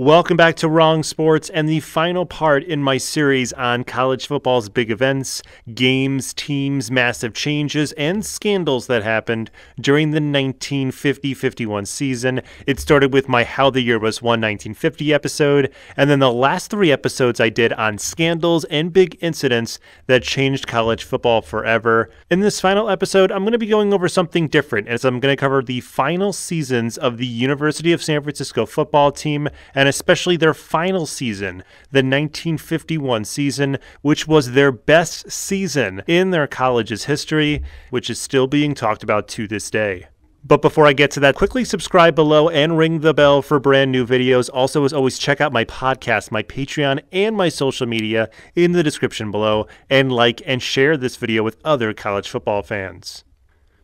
Welcome back to Wrong Sports and the final part in my series on college football's big events, games, teams, massive changes, and scandals that happened during the 1950-51 season. It started with my How the Year Was Won 1950 episode, and then the last three episodes I did on scandals and big incidents that changed college football forever. In this final episode, I'm going to be going over something different, as I'm going to cover the final seasons of the University of San Francisco football team, and especially their final season, the 1951 season, which was their best season in their college's history, which is still being talked about to this day. But before I get to that, quickly subscribe below and ring the bell for brand new videos. Also, as always, check out my podcast, my Patreon, and my social media in the description below, and like and share this video with other college football fans.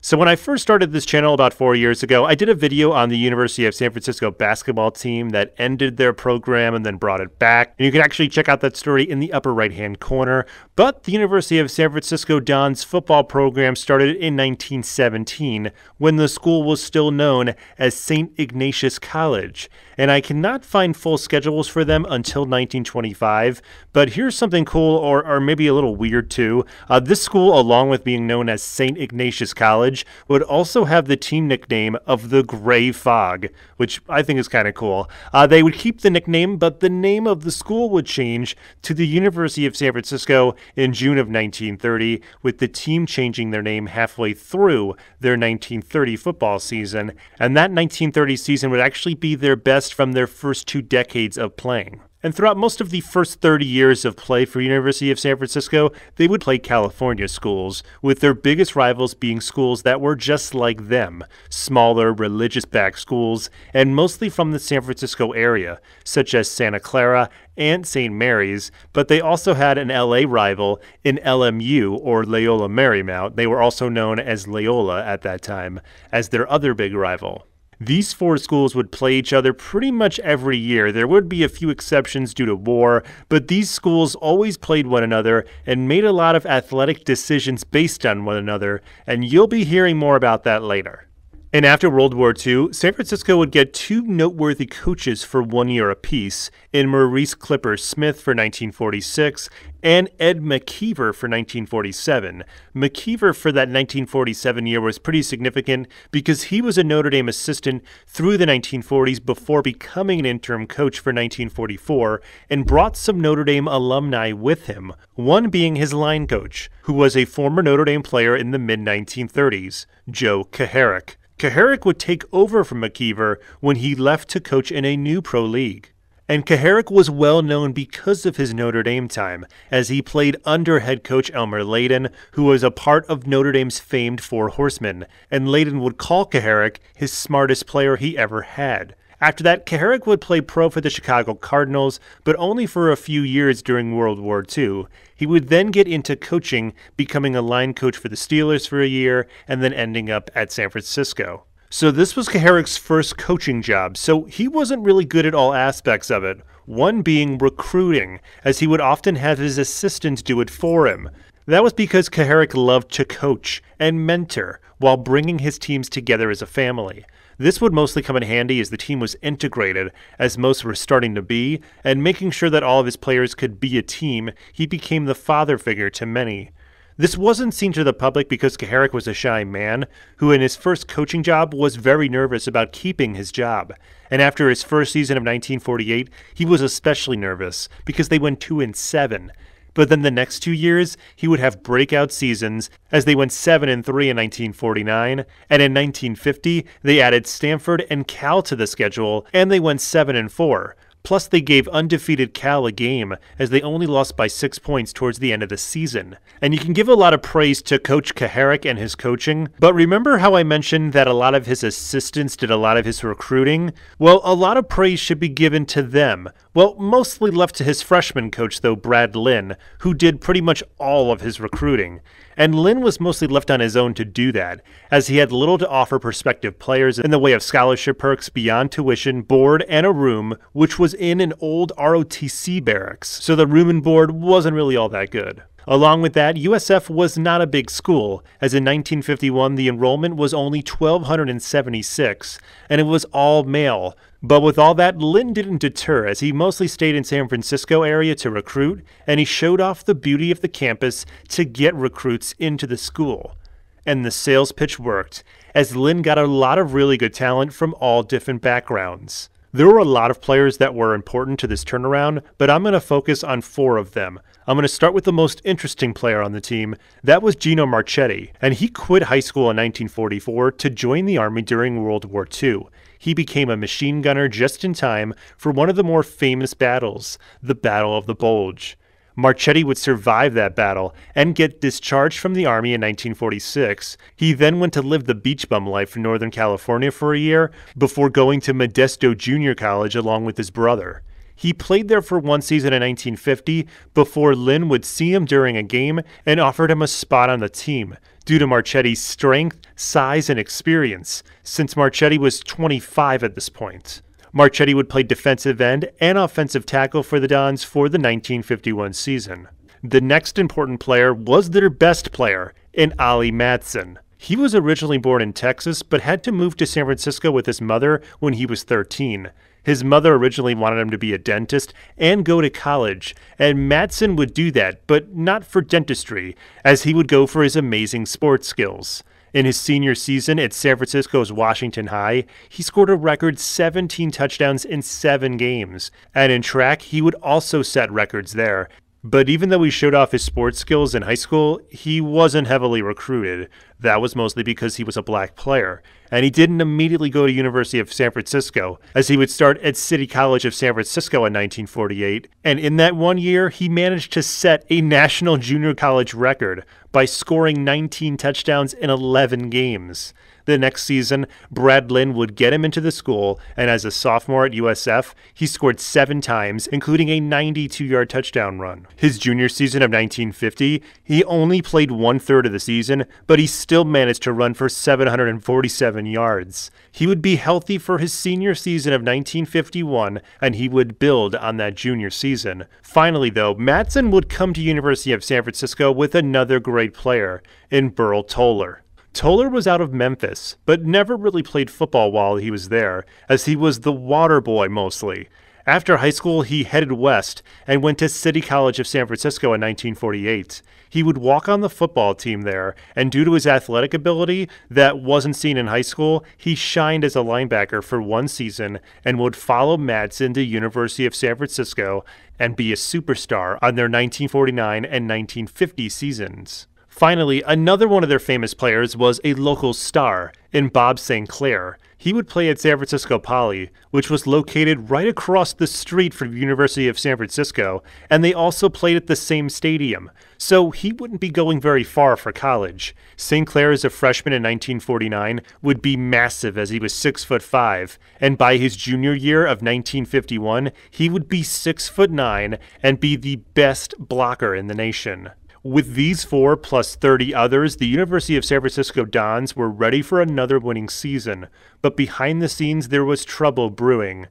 So when I first started this channel about 4 years ago, I did a video on the University of San Francisco basketball team that ended their program and then brought it back. And you can actually check out that story in the upper right-hand corner. But the University of San Francisco Dons football program started in 1917, when the school was still known as St. Ignatius College. And I cannot find full schedules for them until 1925. But here's something cool, or maybe a little weird too. This school, along with being known as St. Ignatius College, would also have the team nickname of the Gray Fog, which I think is kind of cool. They would keep the nickname, but the name of the school would change to the University of San Francisco in June of 1930, with the team changing their name halfway through their 1930 football season. And that 1930 season would actually be their best from their first two decades of playing. And throughout most of the first 30 years of play for University of San Francisco, they would play California schools, with their biggest rivals being schools that were just like them, smaller, religious-backed schools, and mostly from the San Francisco area, such as Santa Clara and St. Mary's, but they also had an LA rival in LMU, or Loyola Marymount. They were also known as Loyola at that time, as their other big rival. These four schools would play each other pretty much every year. There would be a few exceptions due to war, but these schools always played one another and made a lot of athletic decisions based on one another, and you'll be hearing more about that later. And after World War II, San Francisco would get two noteworthy coaches for 1 year apiece, in Maurice Clipper Smith for 1946 and Ed McKeever for 1947. McKeever for that 1947 year was pretty significant because he was a Notre Dame assistant through the 1940s before becoming an interim coach for 1944, and brought some Notre Dame alumni with him, one being his line coach, who was a former Notre Dame player in the mid-1930s, Joe Kuharich. Kuharich would take over from McKeever when he left to coach in a new pro league. And Kuharich was well known because of his Notre Dame time, as he played under head coach Elmer Layden, who was a part of Notre Dame's famed Four Horsemen, and Layden would call Kuharich his smartest player he ever had. After that, Kuharich would play pro for the Chicago Cardinals, but only for a few years during World War II. He would then get into coaching, becoming a line coach for the Steelers for a year, and then ending up at San Francisco. So this was Kuharich's first coaching job, so he wasn't really good at all aspects of it, one being recruiting, as he would often have his assistants do it for him. That was because Kuharich loved to coach and mentor while bringing his teams together as a family. This would mostly come in handy as the team was integrated, as most were starting to be, and making sure that all of his players could be a team, he became the father figure to many. This wasn't seen to the public because Kuharich was a shy man, who in his first coaching job was very nervous about keeping his job. And after his first season of 1948, he was especially nervous because they went 2-7. But then the next 2 years, he would have breakout seasons, as they went 7-3 in 1949, and in 1950, they added Stanford and Cal to the schedule, and they went 7-4. Plus, they gave undefeated Cal a game, as they only lost by 6 points towards the end of the season. And you can give a lot of praise to Coach Kuharich and his coaching, but remember how I mentioned that a lot of his assistants did a lot of his recruiting? Well, a lot of praise should be given to them. Well, mostly left to his freshman coach, though, Brad Lynn, who did pretty much all of his recruiting. And Lynn was mostly left on his own to do that, as he had little to offer prospective players in the way of scholarship perks beyond tuition, board, and a room, which was in an old ROTC barracks, so the room and board wasn't really all that good. Along with that, USF was not a big school, as in 1951 the enrollment was only 1,276, and it was all male, But with all that, Lynn didn't deter, as he mostly stayed in San Francisco area to recruit, and he showed off the beauty of the campus to get recruits into the school. And the sales pitch worked, as Lynn got a lot of really good talent from all different backgrounds. There were a lot of players that were important to this turnaround, but I'm going to focus on four of them. I'm going to start with the most interesting player on the team. That was Gino Marchetti, and he quit high school in 1944 to join the Army during World War II. He became a machine gunner just in time for one of the more famous battles, the Battle of the Bulge. Marchetti would survive that battle and get discharged from the Army in 1946. He then went to live the beach bum life in Northern California for a year before going to Modesto Junior College along with his brother. He played there for one season in 1950 before Lynn would see him during a game and offered him a spot on the team due to Marchetti's strength, size, and experience, since Marchetti was 25 at this point. Marchetti would play defensive end and offensive tackle for the Dons for the 1951 season. The next important player was their best player, in Ollie Matson. He was originally born in Texas but had to move to San Francisco with his mother when he was 13. His mother originally wanted him to be a dentist and go to college, and Matson would do that, but not for dentistry, as he would go for his amazing sports skills. In his senior season at San Francisco's Washington High, he scored a record 17 touchdowns in 7 games, and in track, he would also set records there. But even though he showed off his sports skills in high school, he wasn't heavily recruited. That was mostly because he was a black player, and he didn't immediately go to University of San Francisco, as he would start at City College of San Francisco in 1948, and in that one year, he managed to set a national junior college record by scoring 19 touchdowns in 11 games. The next season, Brad Lynn would get him into the school, and as a sophomore at USF, he scored 7 times, including a 92-yard touchdown run. His junior season of 1950, he only played 1/3 of the season, but he still managed to run for 747 yards. He would be healthy for his senior season of 1951, and he would build on that junior season. Finally, though, Matson would come to University of San Francisco with another great player, in Burl Toler. Toler was out of Memphis, but never really played football while he was there, as he was the water boy mostly. After high school, he headed west and went to City College of San Francisco in 1948. He would walk on the football team there, and due to his athletic ability that wasn't seen in high school, he shined as a linebacker for one season and would follow Madsen to University of San Francisco and be a superstar on their 1949 and 1950 seasons. Finally, another one of their famous players was a local star in Bob St. Clair. He would play at San Francisco Poly, which was located right across the street from University of San Francisco, and they also played at the same stadium, so he wouldn't be going very far for college. St. Clair as a freshman in 1949 would be massive, as he was 6'5", and by his junior year of 1951, he would be 6'9" and be the best blocker in the nation. With these 4 plus 30 others, the University of San Francisco Dons were ready for another winning season, but behind the scenes there was trouble brewing.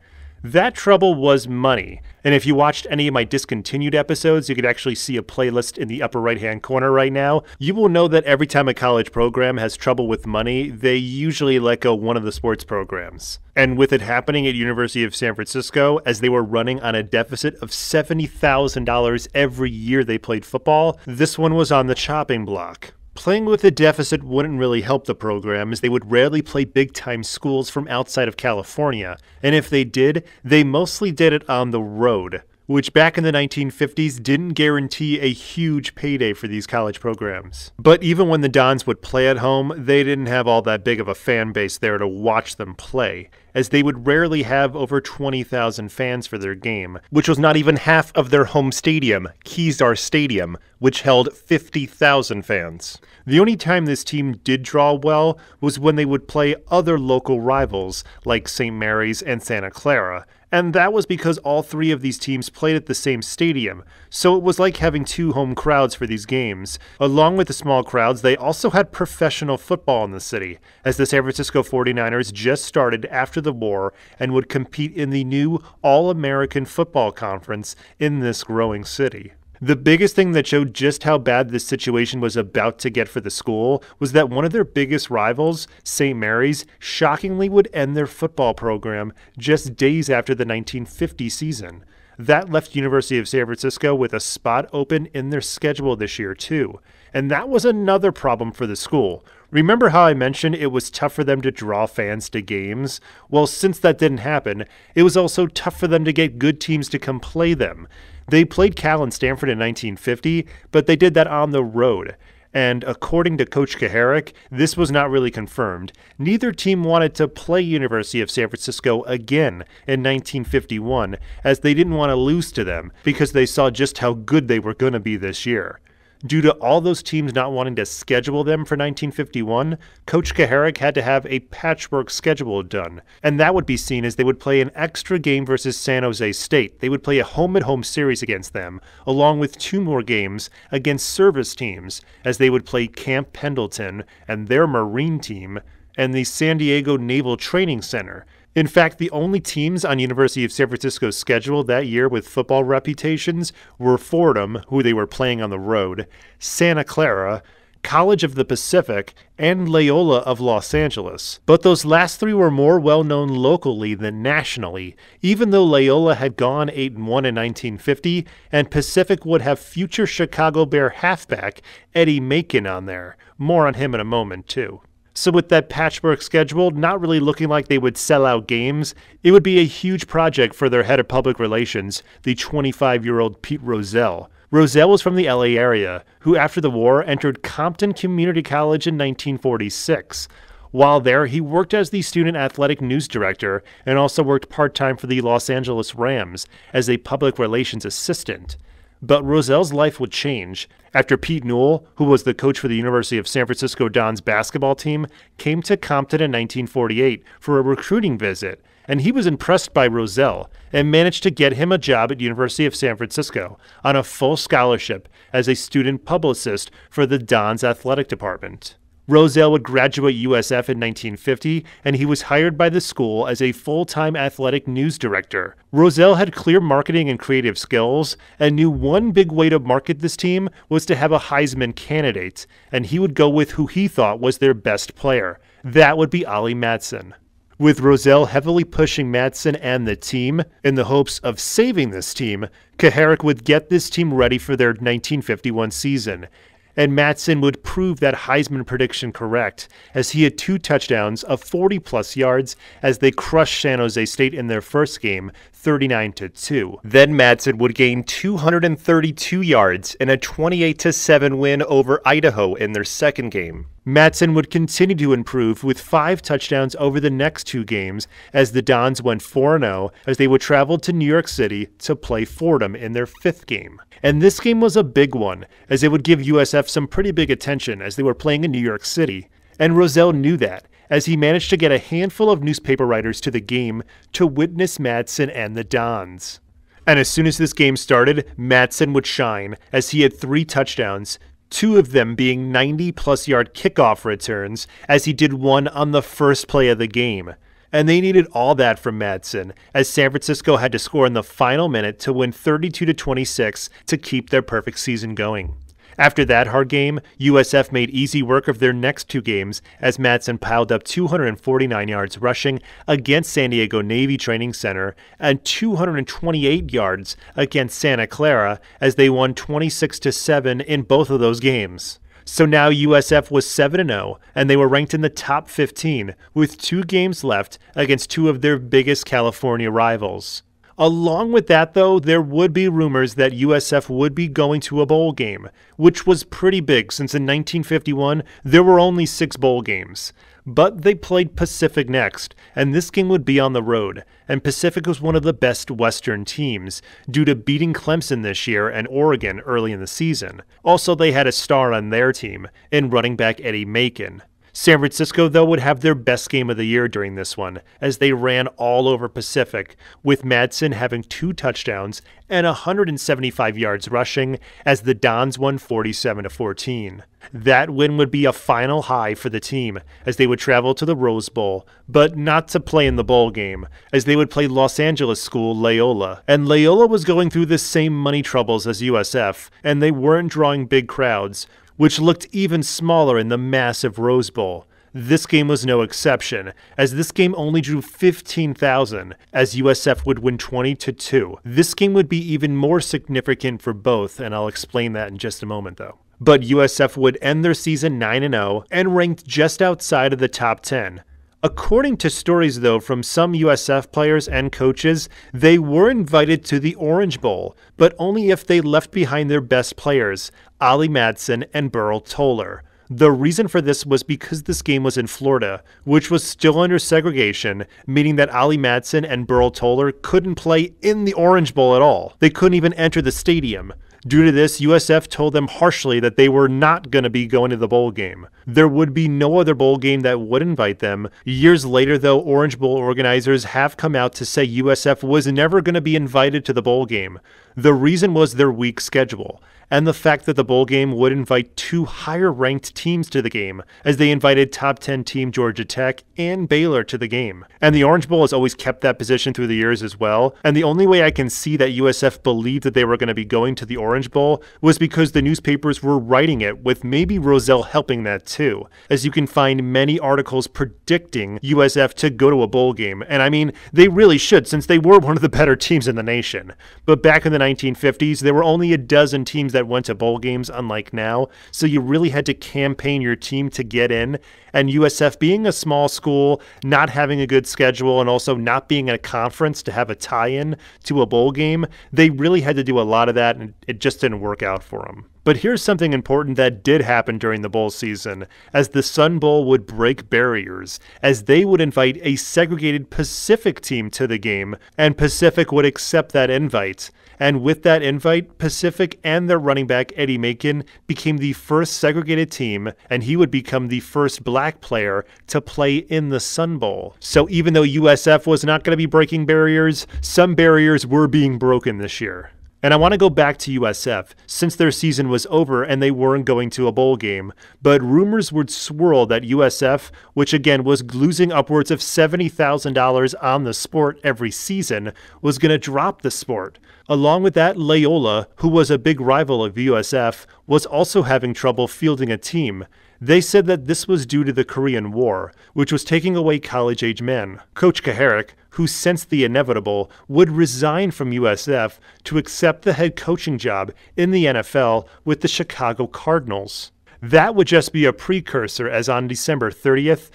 That trouble was money, and if you watched any of my discontinued episodes, you could actually see a playlist in the upper right-hand corner right now. You will know that every time a college program has trouble with money, they usually let go one of the sports programs. And with it happening at University of San Francisco, as they were running on a deficit of $70,000 every year they played football, this one was on the chopping block. Playing with a deficit wouldn't really help the program, as they would rarely play big-time schools from outside of California, and if they did, they mostly did it on the road, which back in the 1950s didn't guarantee a huge payday for these college programs. But even when the Dons would play at home, they didn't have all that big of a fan base there to watch them play, as they would rarely have over 20,000 fans for their game, which was not even half of their home stadium, Kezar Stadium, which held 50,000 fans. The only time this team did draw well was when they would play other local rivals like St. Mary's and Santa Clara, and that was because all 3 of these teams played at the same stadium, so it was like having 2 home crowds for these games. Along with the small crowds, they also had professional football in the city, as the San Francisco 49ers just started after the war and would compete in the new All-American Football Conference in this growing city. The biggest thing that showed just how bad this situation was about to get for the school was that one of their biggest rivals, St. Mary's, shockingly would end their football program just days after the 1950 season. That left University of San Francisco with a spot open in their schedule this year, too. And that was another problem for the school. Remember how I mentioned it was tough for them to draw fans to games? Well, since that didn't happen, it was also tough for them to get good teams to come play them. They played Cal and Stanford in 1950, but they did that on the road. And according to Coach Kuharich, this was not really confirmed. Neither team wanted to play University of San Francisco again in 1951, as they didn't want to lose to them because they saw just how good they were going to be this year. Due to all those teams not wanting to schedule them for 1951, Coach Kuharich had to have a patchwork schedule done, and that would be seen as they would play an extra game versus San Jose State. They would play a home-and-home series against them, along with two more games against service teams, as they would play Camp Pendleton and their Marine team and the San Diego Naval Training Center. In fact, the only teams on University of San Francisco's schedule that year with football reputations were Fordham, who they were playing on the road, Santa Clara, College of the Pacific, and Loyola of Los Angeles. But those last three were more well-known locally than nationally. Even though Loyola had gone 8-1 in 1950, and Pacific would have future Chicago Bear halfback Eddie Macon on there. More on him in a moment, too. So with that patchwork schedule not really looking like they would sell out games, it would be a huge project for their head of public relations, the 25-year-old Pete Rozelle. Rozelle was from the LA area, who after the war entered Compton Community College in 1946. While there, he worked as the student athletic news director and also worked part-time for the Los Angeles Rams as a public relations assistant. But Rozelle's life would change after Pete Newell, who was the coach for the University of San Francisco Dons basketball team, came to Compton in 1948 for a recruiting visit, and he was impressed by Rozelle and managed to get him a job at University of San Francisco on a full scholarship as a student publicist for the Dons athletic department. Rozelle would graduate USF in 1950, and he was hired by the school as a full-time athletic news director. Rozelle had clear marketing and creative skills, and knew one big way to market this team was to have a Heisman candidate, and he would go with who he thought was their best player. That would be Ollie Matson. With Rozelle heavily pushing Matson and the team in the hopes of saving this team, Kuharich would get this team ready for their 1951 season. And Matson would prove that Heisman prediction correct, as he had 2 touchdowns of 40-plus yards as they crushed San Jose State in their first game, 39-2. Then Matson would gain 232 yards in a 28-7 win over Idaho in their second game. Matson would continue to improve with 5 touchdowns over the next 2 games as the Dons went 4-0 as they would travel to New York City to play Fordham in their 5th game. And this game was a big one, as it would give USF some pretty big attention as they were playing in New York City. And Rozelle knew that, as he managed to get a handful of newspaper writers to the game to witness Matson and the Dons. And as soon as this game started, Matson would shine, as he had 3 touchdowns, 2 of them being 90-plus yard kickoff returns, as he did 1 on the first play of the game. And they needed all that from Matson, as San Francisco had to score in the final minute to win 32-26 to keep their perfect season going. After that hard game, USF made easy work of their next 2 games, as Matson piled up 249 yards rushing against San Diego Navy Training Center and 228 yards against Santa Clara, as they won 26-7 in both of those games. So now USF was 7-0, and they were ranked in the top 15 with 2 games left against 2 of their biggest California rivals. Along with that, though, there would be rumors that USF would be going to a bowl game, which was pretty big since in 1951 there were only 6 bowl games. But they played Pacific next, and this game would be on the road, and Pacific was one of the best Western teams due to beating Clemson this year and Oregon early in the season. Also, they had a star on their team in running back Eddie Macon. San Francisco, though, would have their best game of the year during this one, as they ran all over Pacific, with Madsen having 2 touchdowns and 175 yards rushing as the Dons won 47-14. That win would be a final high for the team, as they would travel to the Rose Bowl, but not to play in the bowl game, as they would play Los Angeles school Loyola. And Loyola was going through the same money troubles as USF, and they weren't drawing big crowds, which looked even smaller in the massive Rose Bowl. This game was no exception, as this game only drew 15,000, as USF would win 20-2. This game would be even more significant for both, and I'll explain that in just a moment, though. But USF would end their season 9-0 and ranked just outside of the top 10. According to stories, though, from some USF players and coaches, they were invited to the Orange Bowl, but only if they left behind their best players, Ollie Matson and Burl Toler. The reason for this was because this game was in Florida, which was still under segregation, meaning that Ollie Matson and Burl Toler couldn't play in the Orange Bowl at all. They couldn't even enter the stadium. Due to this, USF told them harshly that they were not going to be going to the bowl game. There would be no other bowl game that would invite them. Years later, though, Orange Bowl organizers have come out to say USF was never going to be invited to the bowl game. The reason was their weak schedule, and the fact that the bowl game would invite 2 higher-ranked teams to the game, as they invited top 10 team Georgia Tech and Baylor to the game. And the Orange Bowl has always kept that position through the years as well, and the only way I can see that USF believed that they were going to be going to the Orange Bowl was because the newspapers were writing it, with maybe Rozelle helping that too, as you can find many articles predicting USF to go to a bowl game, and I mean, they really should, since they were one of the better teams in the nation. But back in the 1950s, there were only a dozen teams that went to bowl games, unlike now, so you really had to campaign your team to get in, and USF being a small school, not having a good schedule, and also not being in a conference to have a tie-in to a bowl game, they really had to do a lot of that, and it just didn't work out for them. But here's something important that did happen during the bowl season, as the Sun Bowl would break barriers, as they would invite a segregated Pacific team to the game, and Pacific would accept that invite. And with that invite, Pacific and their running back Eddie Macon became the first segregated team, and he would become the first black player to play in the Sun Bowl. So even though USF was not going to be breaking barriers, some barriers were being broken this year. And I want to go back to USF, since their season was over and they weren't going to a bowl game, but rumors would swirl that USF, which again was losing upwards of $70,000 on the sport every season, was going to drop the sport. Along with that, Loyola, who was a big rival of USF, was also having trouble fielding a team. They said that this was due to the Korean War, which was taking away college-age men. Coach Kuharich, who sensed the inevitable, would resign from USF to accept the head coaching job in the NFL with the Chicago Cardinals. That would just be a precursor, as on December 30th,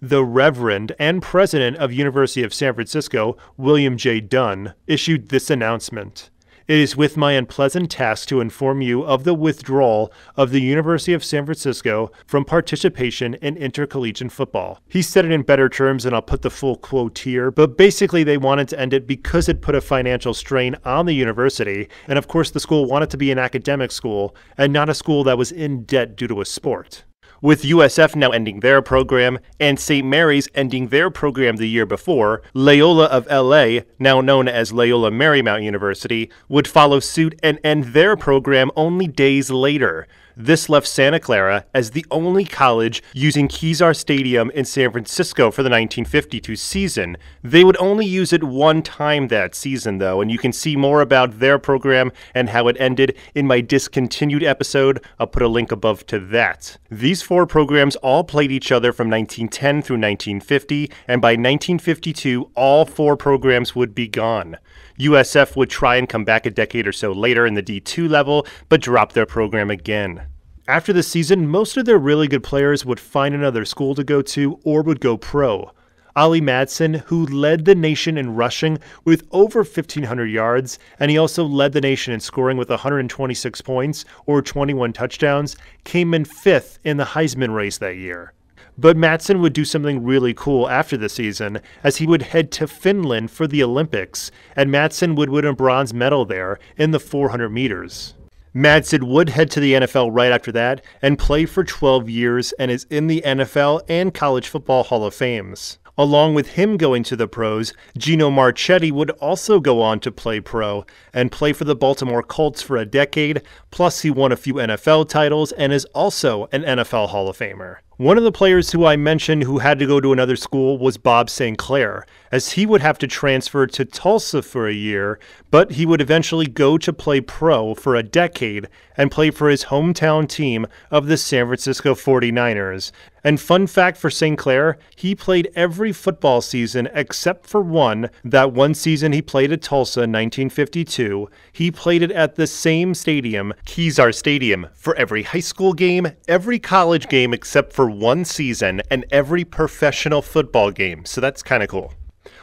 the Reverend and President of University of San Francisco, William J. Dunn, issued this announcement. It is with my unpleasant task to inform you of the withdrawal of the University of San Francisco from participation in intercollegiate football. He said it in better terms, and I'll put the full quote here, but basically they wanted to end it because it put a financial strain on the university, and of course the school wanted to be an academic school and not a school that was in debt due to a sport. With USF now ending their program, and St. Mary's ending their program the year before, Loyola of LA, now known as Loyola Marymount University, would follow suit and end their program only days later. This left Santa Clara as the only college using Kezar Stadium in San Francisco for the 1952 season. They would only use it one time that season, though, and you can see more about their program and how it ended in my discontinued episode. I'll put a link above to that. These 4 programs all played each other from 1910 through 1950, and by 1952, all 4 programs would be gone. USF would try and come back a decade or so later in the D2 level, but dropped their program again. After the season, most of their really good players would find another school to go to or would go pro. Ollie Matson, who led the nation in rushing with over 1,500 yards, and he also led the nation in scoring with 126 points or 21 touchdowns, came in 5th in the Heisman race that year. But Matson would do something really cool after the season, as he would head to Finland for the Olympics, and Matson would win a bronze medal there in the 400 meters. Matson would head to the NFL right after that and play for 12 years and is in the NFL and College Football Hall of Fames. Along with him going to the pros, Gino Marchetti would also go on to play pro and play for the Baltimore Colts for a decade, plus he won a few NFL titles and is also an NFL Hall of Famer. One of the players who I mentioned who had to go to another school was Bob St. Clair, as he would have to transfer to Tulsa for a year, but he would eventually go to play pro for a decade and play for his hometown team of the San Francisco 49ers. And fun fact for St. Clair, he played every football season except for one. That one season he played at Tulsa in 1952, he played it at the same stadium, Kezar Stadium, for every high school game, every college game except for one season, and every professional football game, so that's kind of cool.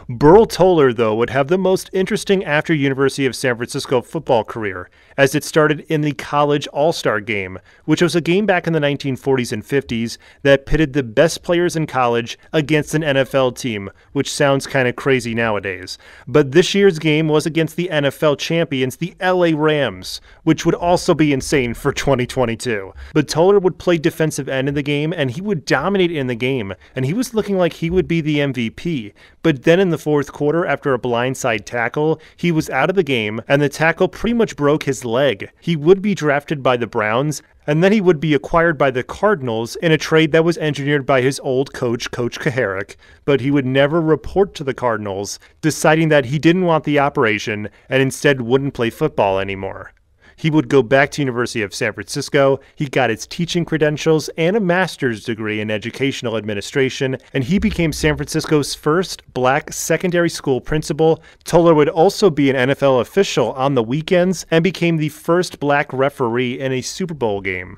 Burl Toler, though, would have the most interesting after University of San Francisco football career, as it started in the College All-Star Game, which was a game back in the 1940s and 50s that pitted the best players in college against an NFL team, which sounds kind of crazy nowadays. But this year's game was against the NFL champions, the LA Rams, which would also be insane for 2022. But Toler would play defensive end in the game, and he would dominate in the game, and he was looking like he would be the MVP. But then in the fourth quarter, after a blindside tackle, he was out of the game, and the tackle pretty much broke his leg. He would be drafted by the Browns, and then he would be acquired by the Cardinals in a trade that was engineered by his old coach, Coach Kuharich, but he would never report to the Cardinals, deciding that he didn't want the operation and instead wouldn't play football anymore. He would go back to University of San Francisco, he got his teaching credentials and a master's degree in educational administration, and he became San Francisco's first black secondary school principal. Toler would also be an NFL official on the weekends and became the first black referee in a Super Bowl game.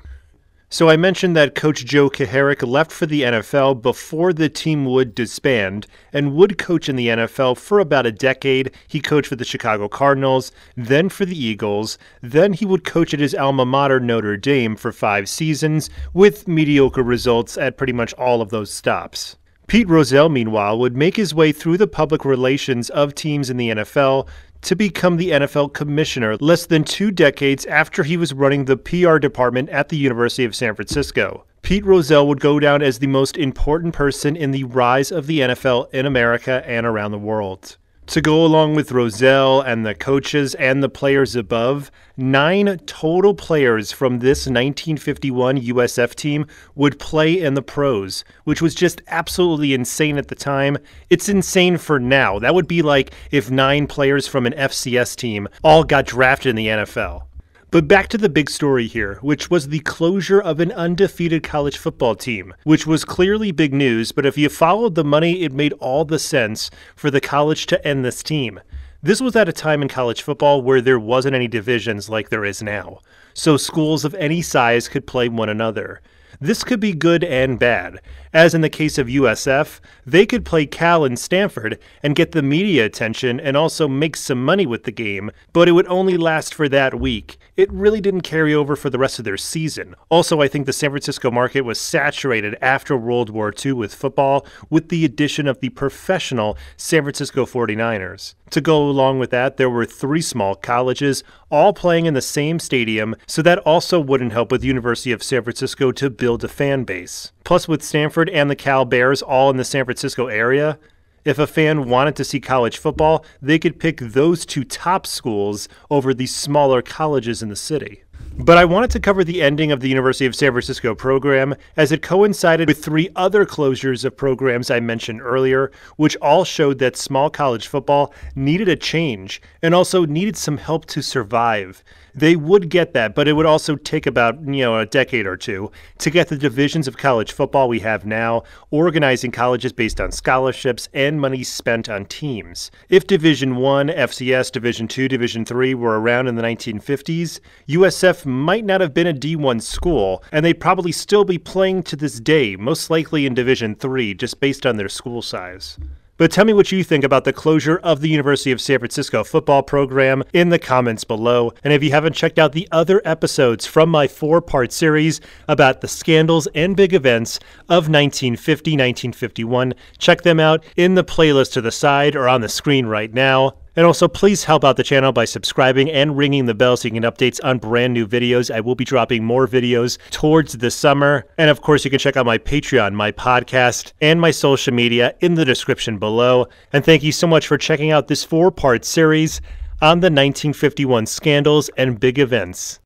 So I mentioned that Coach Joe Kuharich left for the NFL before the team would disband and would coach in the NFL for about a decade. He coached for the Chicago Cardinals, then for the Eagles, then he would coach at his alma mater Notre Dame for 5 seasons with mediocre results at pretty much all of those stops. Pete Rozelle, meanwhile, would make his way through the public relations of teams in the NFL to become the NFL commissioner less than 2 decades after he was running the PR department at the University of San Francisco. Pete Rozelle would go down as the most important person in the rise of the NFL in America and around the world. To go along with Rozelle and the coaches and the players above, 9 total players from this 1951 USF team would play in the pros, which was just absolutely insane at the time. It's insane for now. That would be like if 9 players from an FCS team all got drafted in the NFL. But back to the big story here, which was the closure of an undefeated college football team, which was clearly big news, but if you followed the money, it made all the sense for the college to end this team. This was at a time in college football where there wasn't any divisions like there is now, so schools of any size could play one another. This could be good and bad. As in the case of USF, they could play Cal and Stanford and get the media attention and also make some money with the game, but it would only last for that week. It really didn't carry over for the rest of their season. Also, I think the San Francisco market was saturated after World War II with football, with the addition of the professional San Francisco 49ers. To go along with that, there were 3 small colleges, all playing in the same stadium, so that also wouldn't help with the University of San Francisco to build a fan base. Plus, with Stanford and the Cal Bears all in the San Francisco area, if a fan wanted to see college football, they could pick those 2 top schools over the smaller colleges in the city. But I wanted to cover the ending of the University of San Francisco program, as it coincided with 3 other closures of programs I mentioned earlier, which all showed that small college football needed a change and also needed some help to survive. They would get that, but it would also take about, a decade or 2 to get the divisions of college football we have now, organizing colleges based on scholarships and money spent on teams. If Division I, FCS, Division II, Division III were around in the 1950s, USF might not have been a D1 school, and they'd probably still be playing to this day, most likely in Division III, just based on their school size. But tell me what you think about the closure of the University of San Francisco football program in the comments below. And if you haven't checked out the other episodes from my 4-part series about the scandals and big events of 1950, 1951, check them out in the playlist to the side or on the screen right now. And also, please help out the channel by subscribing and ringing the bell so you can get updates on brand new videos. I will be dropping more videos towards the summer. And of course, you can check out my Patreon, my podcast, and my social media in the description below. And thank you so much for checking out this four-part series on the 1951 scandals and big events